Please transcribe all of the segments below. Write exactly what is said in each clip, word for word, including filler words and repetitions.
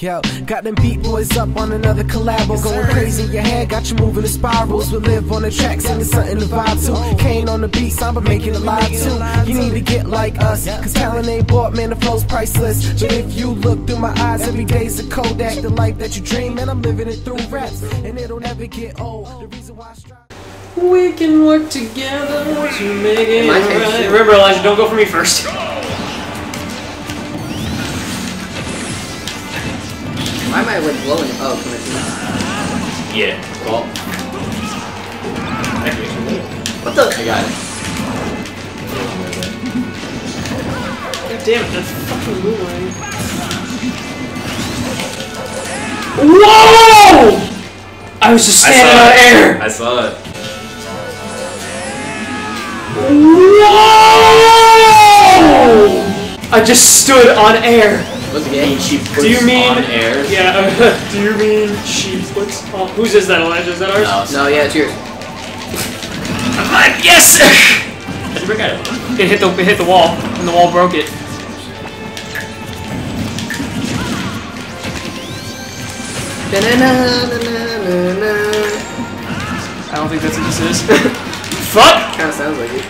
yo. Got them beat boys up on another collabo, going crazy in your head, got you moving the spirals. We live on the tracks and it's something to vibe to. Kane on the beats, I'ma make it alive too. You need to get like us, cause talent ain't bought, man, the flow's priceless. But if you look through my eyes, every day's a Kodak. The life that you dream, and I'm living it through raps, and it'll never get old. The reason why I strive. We can work together to make it right. Remember, Elijah, don't go for me first. Why am I with blowing? Oh, come here. Yeah. Well. What the? I got it. God damn it, that's fucking blue line. Whoa! I was just standing out of air. I saw it. Whoa! I just stood on air. What's game? She do you mean on air? Yeah. Uh, do you mean she puts on? Whose is that, Elijah? Is that ours? No. No. Yeah, it's yours. Yes. It hit the it hit the wall, and the wall broke it. I don't think that's what this is. Fuck. Kind of sounds like it.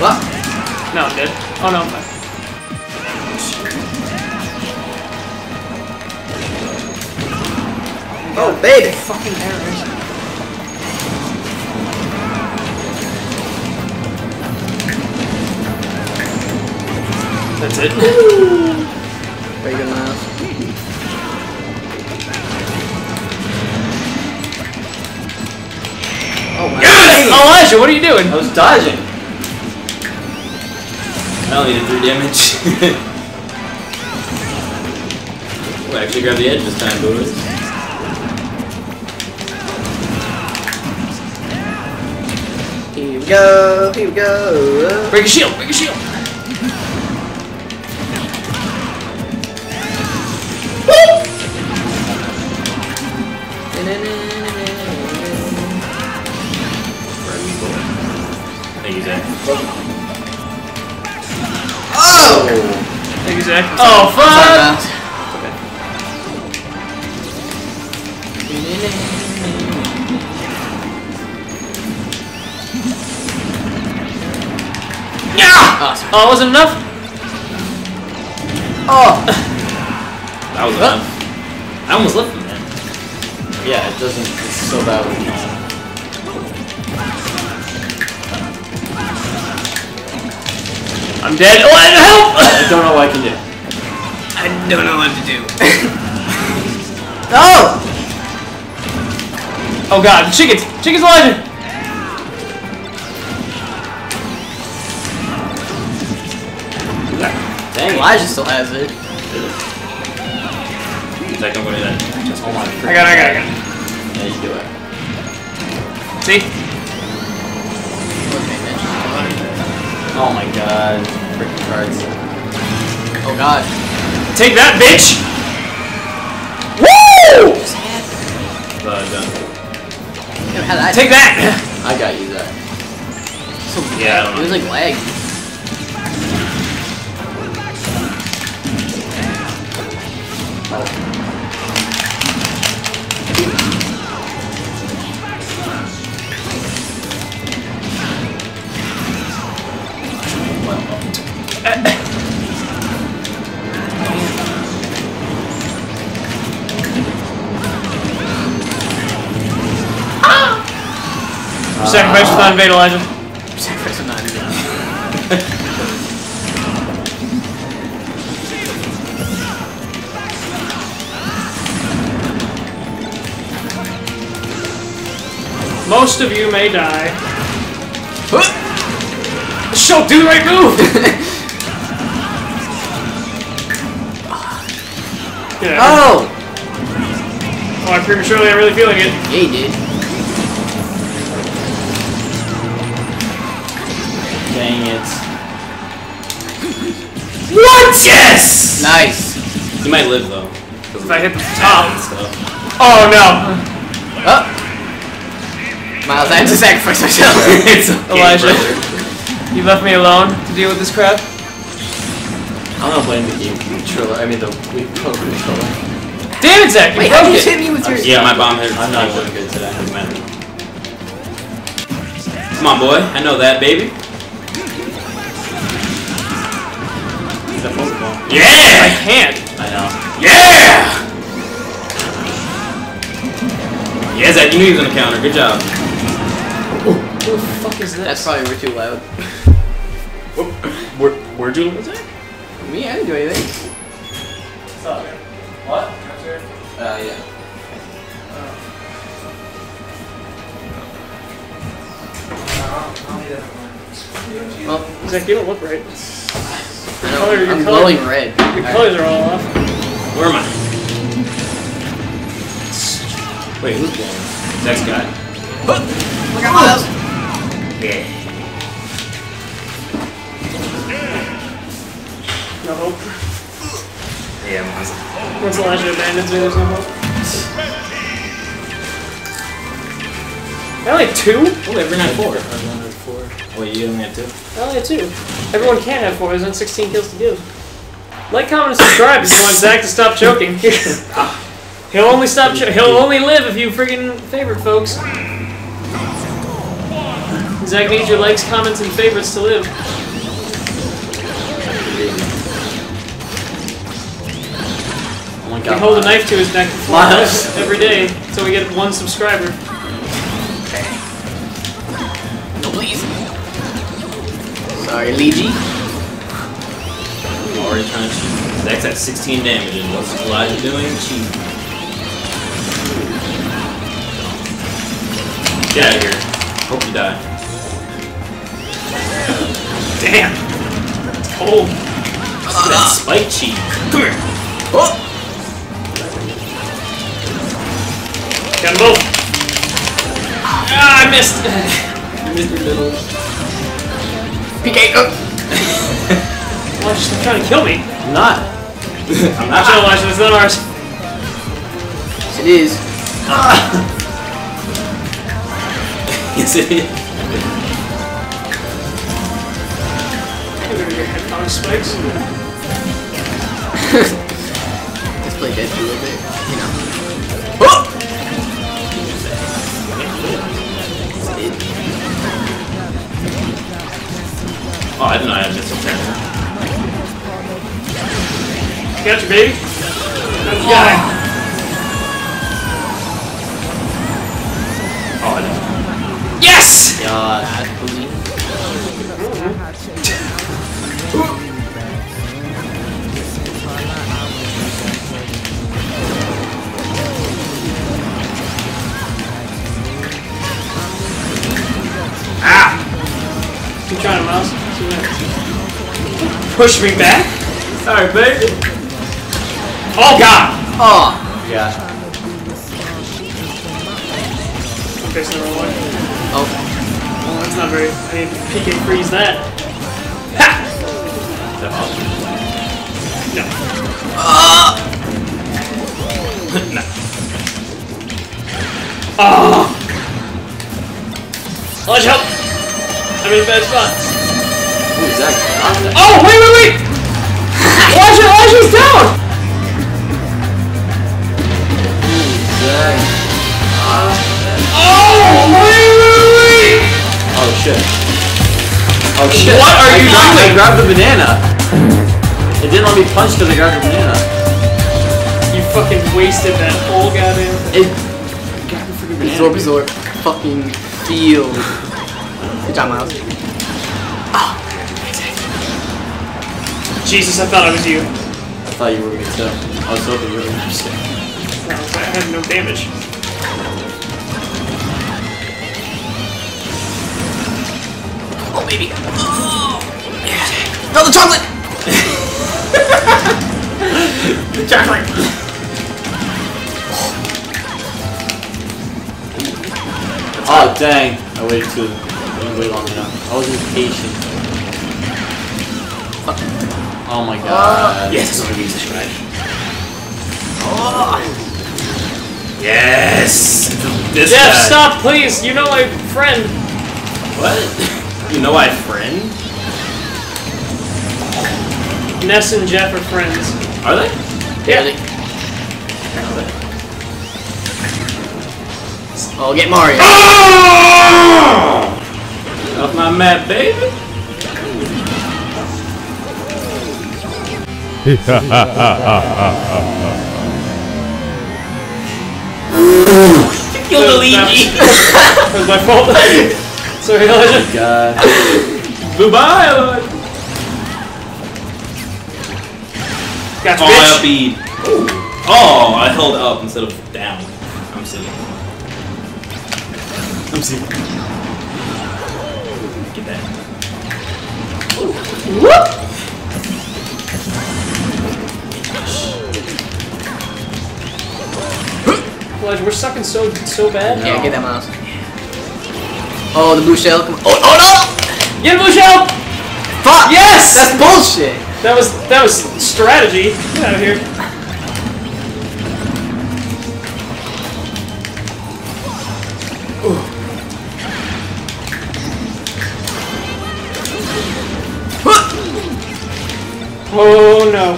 What? No, I'm dead. Oh no, I'm fine. Oh, oh baby! Fucking errors. That's it. Very good, Miles. Oh my god! Elijah, what are you doing? I was dodging. I only did three damage. Ooh, I actually grabbed the edge this time, boys. Here we go, here we go. Break a shield, break a shield. Thank you, Zach. Oh! Thank you, Zach. Oh, fuck! Okay. Yeah! Awesome. Oh, wasn't enough? Oh! That was enough. I almost left him then. Yeah, it doesn't. It's so bad when you know. I'm dead. Oh, I help! I don't know what I can do. I don't know what to do. Oh! Oh god, chickens! Chickens, Elijah! Dang, Elijah still has it. Zach, don't go near that. Just hold on. I got it, I got it, I got it. Yeah, you do it. See? Oh my god. Freaking cards. Oh god. Take that, bitch! Woo! Uh, done. Yeah, take that! I got you, Zach. So yeah, I don't know. It was like lag. Oh. Sacrifice with not invade, Elijah. Sacrifice with not invade. Most of you may die. Show, do the right move! Yeah. Oh! Oh, I prematurely, I'm really feeling it. Yeah, you did. Dang it. What? Yes! Nice. You might live though. If I hit the top. Oh no. Oh. Miles, I have to sacrifice myself. It's Elijah. You left me alone to deal with this crap? I'm gonna blame the game controller. I mean the Wii Pro controller. Damn it, Zach! You Wait, broke how it! You hit me with your yeah, my bomb hit. I'm not doing good today. Come on, boy. I know that, baby. That Pokeball. Yeah! I can't. I know. Yeah! Yeah, Zach, you knew he was gonna counter. Good job. Ooh. Who the fuck is this? That's probably we're too loud. Where, where'd you look at that? Me, I didn't do anything. What's up? What? Uh, yeah. Uh, well, Zach, you don't look right. I know, color, I'm glowing red. Your all colors right. are all off. Where am I? Wait, who's blowing? Zach's got it. Oh, look at Miles! Yeah. No hope. Yeah, Miles. Once Elijah abandons me, there's no hope. I only had two? Oh, everyone had four. Everyone had four. Wait, you only had two? I only had two. Everyone can have four. There's only sixteen kills to do. Like, comment, and subscribe if you want Zach to stop choking. He'll only stop. Cho he'll only live if you friggin' favorite folks. Zach needs your likes, comments, and favorites to live. We hold Miles. a knife to his neck every day until we get one subscriber. Okay. No, please. Sorry, Luigi. Already trying to shoot. Zach's at sixteen damage. What's Elijah doing? Cheat. Get out of here. Hope you die. Damn. That's cold. Uh-huh. That spike cheat. Come here. Oh. Got them both! Ah, I missed! I missed your middle. P K! Oh. Why are you trying to kill me? I'm not. I'm not trying to watch this, it's not ours. Yes, it is. Ah. Yes, it is. Get rid of your headphone spikes. Let's play dead for a little bit, you know. Oh, I didn't know I had missed a turn. Catch it, baby. That's the guy. Oh, I didn't. Yes! God. Ah! Keep trying, Miles. Push me back? Sorry, baby. Oh, God! Oh, yeah. I'm facing the wrong way. Oh. Oh, that's not very... I need to peek and freeze that. Ha! Is that awesome? No. Oh! No. Oh! Elijah, help! I'm in a bad spot. Exactly. Oh, wait, wait, wait! Elijah, Elijah's down! Oh, wait, wait, wait! Oh, shit. Oh, shit. What are I you doing? I grabbed the banana. It didn't let me punch because I grabbed the banana. You fucking wasted that whole goddamn... It... Got the freaking banana. Absorb, absorb. Fucking deal. Good job, Miles. Jesus, I thought I was you. I thought you were me too. I was hoping you were interested. No, I had no damage. Oh, baby. Oh, yeah. No, the chocolate! The chocolate! Oh, dang. I waited too. I didn't wait long enough. I was impatient. Oh my god. Uh, yes, I'm gonna use this right. Oh. Yes! This Jeff, guy. Stop, please! You know my friend! What? You know I have a friend? Ness and Jeff are friends. Are they? Yeah. yeah. I'll get Mario. Oh! Off my map, baby. You killed Luigi. That was my fault. Sorry, Elijah. Oh God. Goodbye, Elijah. Gotcha, oh, bitch. I beat. Oh, I held up instead of down. I'm silly. I'm silly. Get that. Ooh. Whoop! We're sucking so so bad. Yeah, no. Get that Miles. Oh, the blue shell. Come on. Oh, oh no! Get the blue shell! Fuck! Yes! That's bullshit! That was that was strategy. Get out of here. Oh no.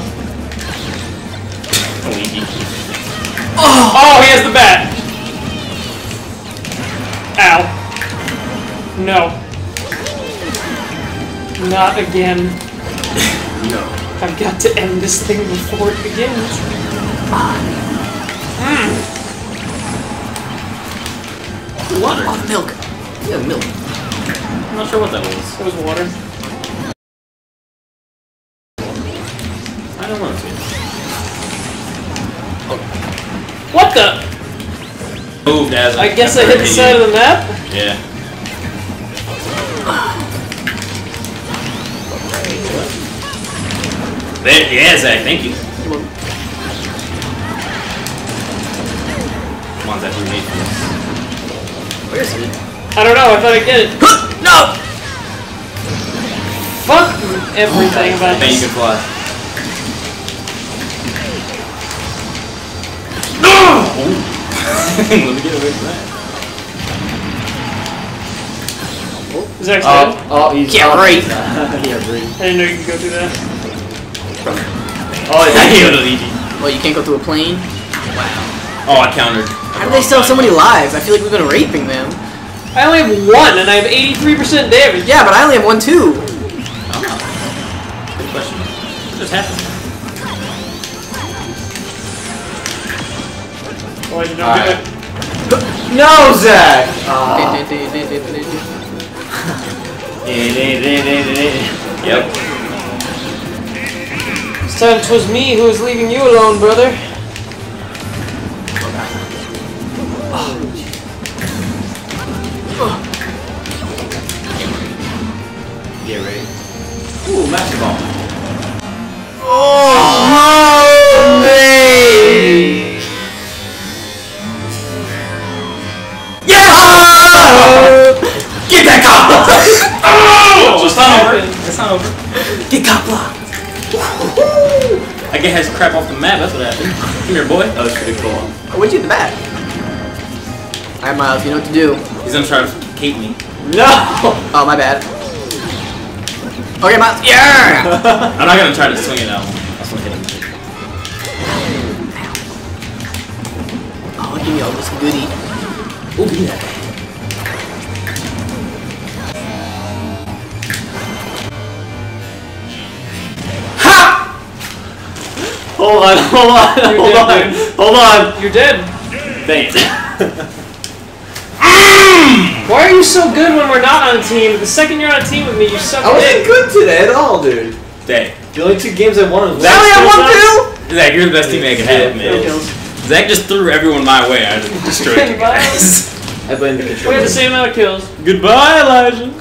Oh. Oh, he has the bat! Ow. No. Not again. No. I've got to end this thing before it begins. Mm. Water. Oh, milk. Yeah, milk. I'm not sure what that was. It was water. I don't want to. What the? Moved as I guess I hit the side of the map? Yeah. There, yeah, Zach, thank you. Come on. Come on, Zach, we need this. Where is he? I don't know, I thought I did it. No! Fuck everything about this. Fly. Let me get away from that. Oh, Zach's dead. Oh, he's yeah, right. Yeah, breathe. I didn't know you could go through that. Oh, I killed Luigi. Well, you can't go through a plane? Wow. Oh, I countered. How do they still have so many lives? I feel like we've been raping them. I only have one, and I have eighty-three percent damage. Yeah, but I only have one, too. Oh. Good question. What just happened? Why did you not do it? No, Zach! Oh. Yep. This time it was me who was leaving you alone, brother. Get ready. Ooh, master ball. Oh, man! Get that cop block! Oh! It's not over. It's not over. Get cop block! I get his crap off the map, that's what happened. Come here, boy. That was pretty cool. Oh, what'd you get the bat? Alright, Miles, you know what to do. He's gonna try to keep me. No! Oh, my bad. Okay, Miles. Yeah! I'm not gonna try to swing it out. I just wanna hit him. Oh, give me all this goodie. Ooh, give me that. Hold on, hold on, You're hold dead, on, dude. hold on. You're dead. Thanks. Why are you so good when we're not on a team? The second you're on a team with me, you suck. I wasn't good today at all, dude. Dang. The only two games I won was last I won two? Zach, you're the best teammate I could have, man. Zach just threw everyone my way. I just destroyed you guys. I blame the controller. We had the same amount of kills. Goodbye, Elijah.